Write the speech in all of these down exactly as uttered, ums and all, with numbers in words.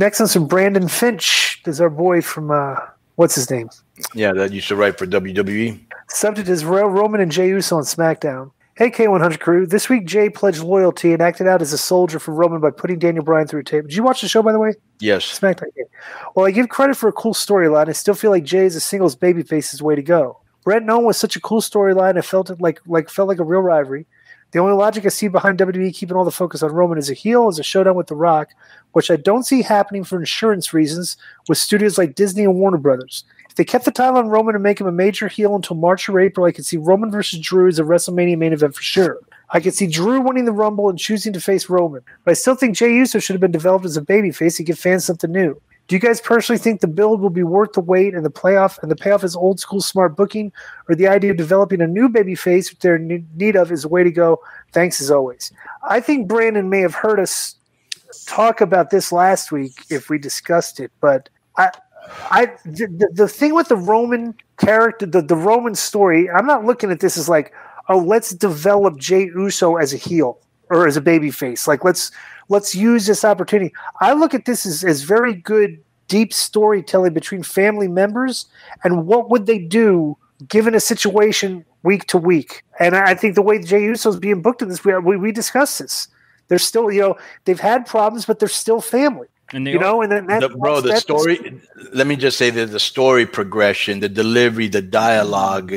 Next on some Brandon Finch. There's our boy from uh, what's his name? Yeah, that used to write for W W E. Subject is Roman and Jey Uso on SmackDown. Hey, K one hundred crew. This week, Jey pledged loyalty and acted out as a soldier for Roman by putting Daniel Bryan through a tape. Did you watch the show, by the way? Yes. SmackDown. Well, I give credit for a cool storyline. I still feel like Jey as a singles babyface is way to go. Brent Nolan was such a cool storyline. I felt it like like felt like a real rivalry. The only logic I see behind W W E keeping all the focus on Roman as a heel is a showdown with The Rock, which I don't see happening for insurance reasons with studios like Disney and Warner Brothers. If they kept the title on Roman and make him a major heel until March or April, I could see Roman versus Drew as a WrestleMania main event for sure. I could see Drew winning the Rumble and choosing to face Roman, but I still think Jey Uso should have been developed as a babyface to give fans something new. Do you guys personally think the build will be worth the wait and the playoff and the payoff is old school smart booking, or the idea of developing a new baby face they're in need of is the way to go? Thanks as always. I think Brandon may have heard us talk about this last week if we discussed it, but I, I the, the thing with the Roman character, the, the Roman story, I'm not looking at this as like, oh, let's develop Jey Uso as a heel or as a baby face. Like let's, Let's use this opportunity. I look at this as, as very good, deep storytelling between family members and what would they do given a situation week to week. And I think the way Jey Uso is being booked in this, we, we, we discussed this. They're still, you know, they've had problems, but they're still family. And they you know, are, and then that, the, bro, the story, let me just say that the story progression, the delivery, the dialogue,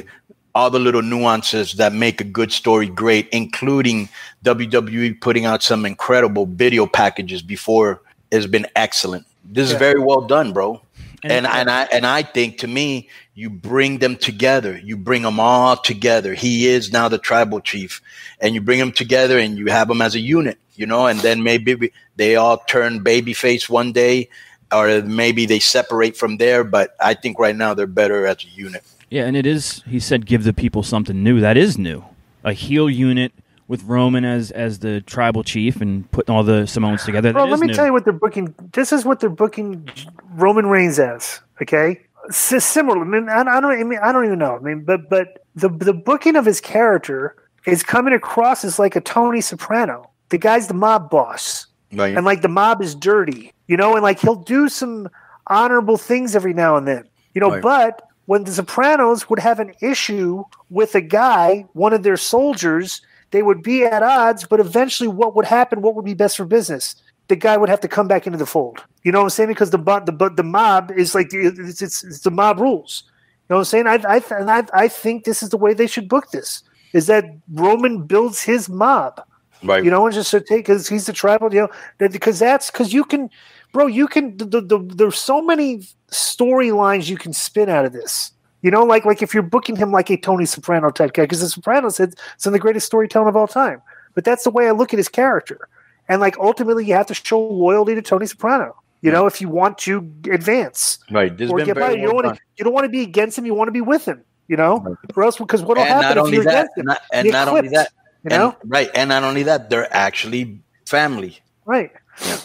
all the little nuances that make a good story great, including W W E putting out some incredible video packages before, has been excellent. This yeah. is very well done, bro. And, and and I and I think, to me, you bring them together. You bring them all together. He is now the tribal chief, and you bring them together, and you have them as a unit, you know. And then maybe they all turn babyface one day, or maybe they separate from there. But I think right now they're better as a unit. Yeah, and it is, he said, give the people something new. That is new. A heel unit with Roman as as the tribal chief and putting all the Samoans together. Well, let me new. tell you what they're booking. This is what they're booking Roman Reigns as, okay? S similar. I mean, I don't I mean I don't even know. I mean, but but the the booking of his character is coming across as like a Tony Soprano. The guy's the mob boss. Right. And like the mob is dirty, you know, and like he'll do some honorable things every now and then. You know, right. but when the Sopranos would have an issue with a guy, one of their soldiers, they would be at odds, but eventually what would happen, what would be best for business? The guy would have to come back into the fold. You know what I'm saying? Because the the, the mob is like, it's, it's, it's the mob rules. You know what I'm saying? I, I, and I, I think this is the way they should book this, is that Roman builds his mob. Right. You know, and just so take, because he's the tribal, you know, that, because that's, because you can... Bro, you can the, the, – there's so many storylines you can spin out of this. You know, like like if you're booking him like a Tony Soprano type guy, because the Sopranos, it's some of the greatest storytelling of all time. But that's the way I look at his character. And, like, ultimately you have to show loyalty to Tony Soprano, you know, if you want to advance. Right. This or been get by. You, don't to, you don't want to be against him. You want to be with him, you know, right. or else because what will happen if you're that, against him? Not, and not clipped, only that. You know? And, right. And not only that, they're actually family. Right. Yeah.